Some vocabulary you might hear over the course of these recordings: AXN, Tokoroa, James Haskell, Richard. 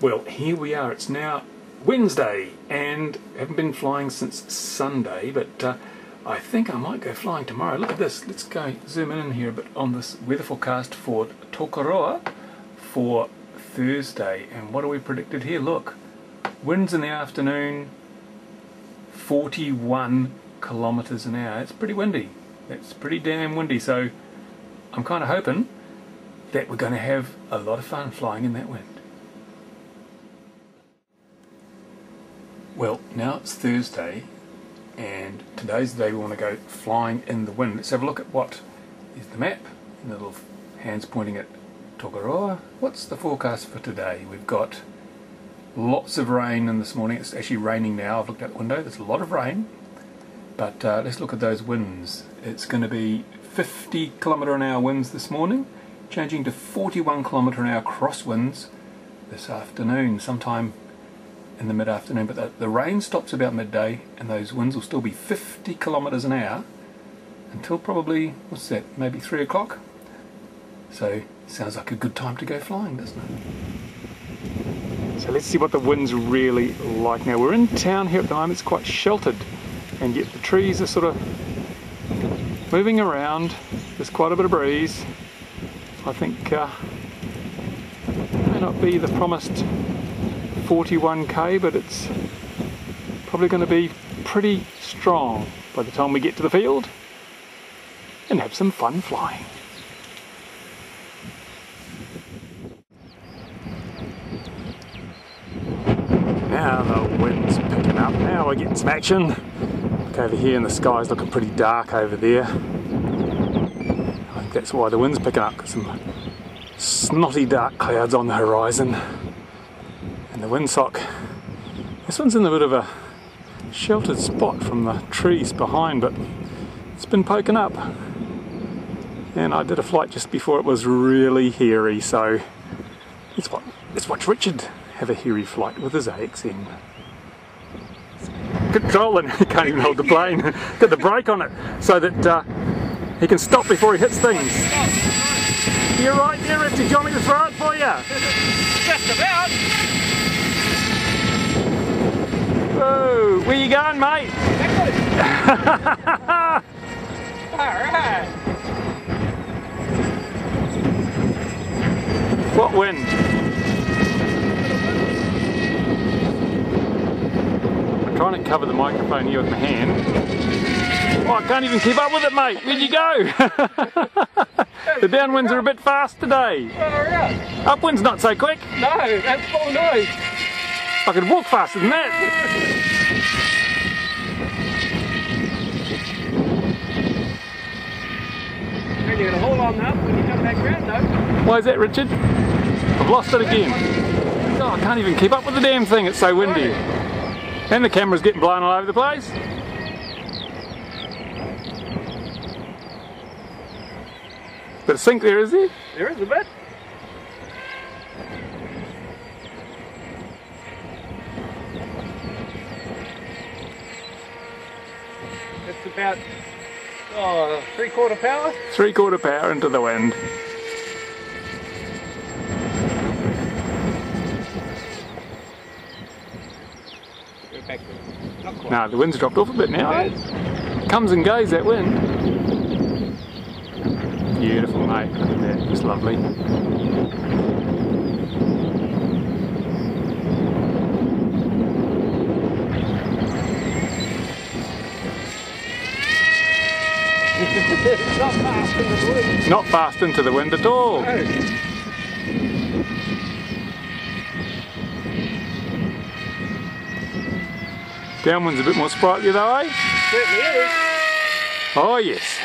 Well, here we are. It's now Wednesday and haven't been flying since Sunday, but I think I might go flying tomorrow. Look at this. Let's go zoom in here a bit on this weather forecast for Tokoroa for Thursday. And what are we predicted here? Look, winds in the afternoon, 41 kilometers an hour. It's pretty windy. It's pretty damn windy. So I'm kind of hoping that we're going to have a lot of fun flying in that wind. Well, now it's Thursday, and today's the day we want to go flying in the wind. Let's have a look at what is the map, and the little hands pointing at Tokoroa. What's the forecast for today? We've got lots of rain in this morning. It's actually raining now. I've looked out the window. There's a lot of rain, but let's look at those winds. It's going to be 50 kilometre an hour winds this morning, changing to 41 kilometre an hour crosswinds this afternoon, sometime in the mid-afternoon, but the rain stops about midday, and those winds will still be 50 kilometres an hour until probably, what's that, maybe 3 o'clock? So, sounds like a good time to go flying, doesn't it? So let's see what the wind's really like now. We're in town here at the moment. It's quite sheltered, and yet the trees are sort of moving around. There's quite a bit of breeze. I think it may not be the promised 41k, but it's probably going to be pretty strong by the time we get to the field and have some fun flying. Now the wind's picking up, now we're getting some action. Look over here and the sky's looking pretty dark over there. I think that's why the wind's picking up, because some snotty dark clouds on the horizon. The windsock. This one's in a bit of a sheltered spot from the trees behind, but it's been poking up. And I did a flight just before it was really hairy, so let's watch Richard have a hairy flight with his AXN. Control and he can't even hold the plane. Got the brake on it so that he can stop before he hits things. You're right there, Richard. Do you want me to throw it for you? Just about. Whoa, where you going, mate? Alright. What wind? I'm trying to cover the microphone here with my hand. Oh, I can't even keep up with it, mate. Where'd you go? The downwinds are a bit fast today. Upwind's not so quick. No, that's full noise. I could walk faster than that. And you're going to haul on up when you come back round though. Why is that, Richard? I've lost it again. Oh, I can't even keep up with the damn thing, it's so windy. And the camera's getting blown all over the place. Bit of sink there, is there? There is a bit. It's about 3/4 power. 3/4 power into the wind. Go back to, not quite. No, the wind's dropped off a bit now. It comes and goes, that wind. Beautiful, mate. Look at that. It's lovely. Not fast into the wind. Not fast into the wind at all. No. Downwind's a bit more sprightly though, eh? Certainly is. Oh yes.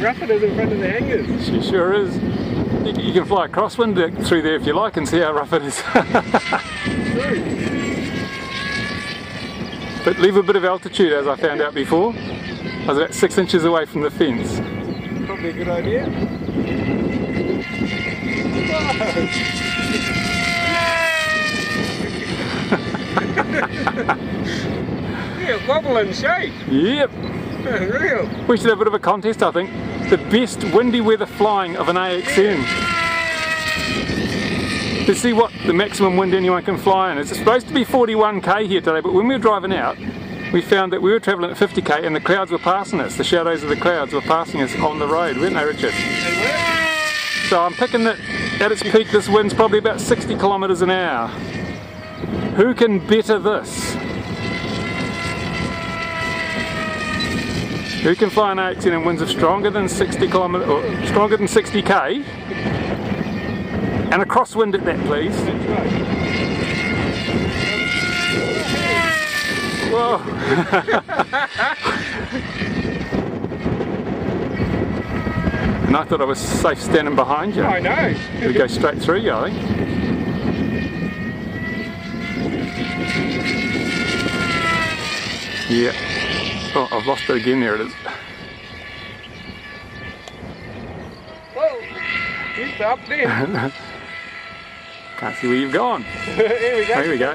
Roughing it in front of the hangars. She sure is. You can fly a crosswind through there if you like and see how rough it is. True. But leave a bit of altitude, as I found out before. I was about 6 inches away from the fence. Probably a good idea. Whoa. Real wobble and shake. Yep. Real. We should have a bit of a contest, I think. The best windy weather flying of an AXN. Yeah. To see what the maximum wind anyone can fly in. It's supposed to be 41k here today, but when we were driving out, we found that we were travelling at 50k and the clouds were passing us. The shadows of the clouds were passing us on the road, weren't they, Richard? So I'm picking that at its peak this wind's probably about 60 kilometres an hour. Who can better this? Who can fly an AXN in winds of stronger than 60k? And a crosswind at that, please. Whoa! And I thought I was safe standing behind you. I know. We go straight through you, I think. Yeah. Oh, I've lost it again. There it is. Whoa! It's up there. Can't see where you've gone. Here we go. Here we go.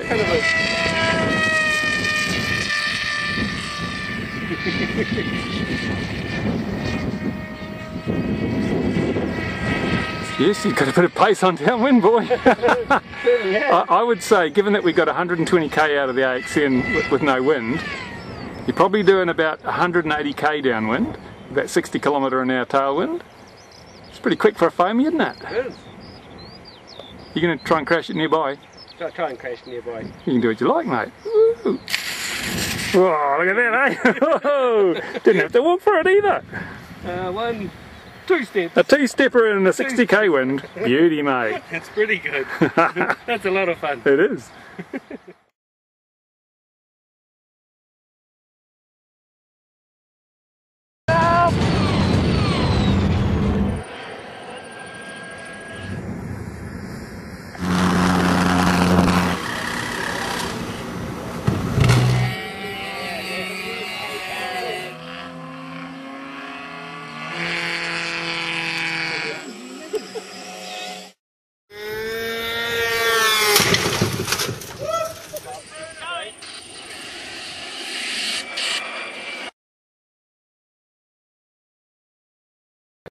Yes, you've got to put a pace on downwind, boy. I would say, given that we got 120k out of the AXN with no wind, you're probably doing about 180k downwind, about 60 kilometre an hour tailwind. It's pretty quick for a foamy, isn't it? It is. You're going to try and crash it nearby? I'll try and crash nearby. You can do what you like, mate. Woo. Whoa, look at that, eh? Didn't have to walk for it either. One, two steps. A two-stepper in a 60k wind. Beauty, mate. That's pretty good. That's a lot of fun. It is.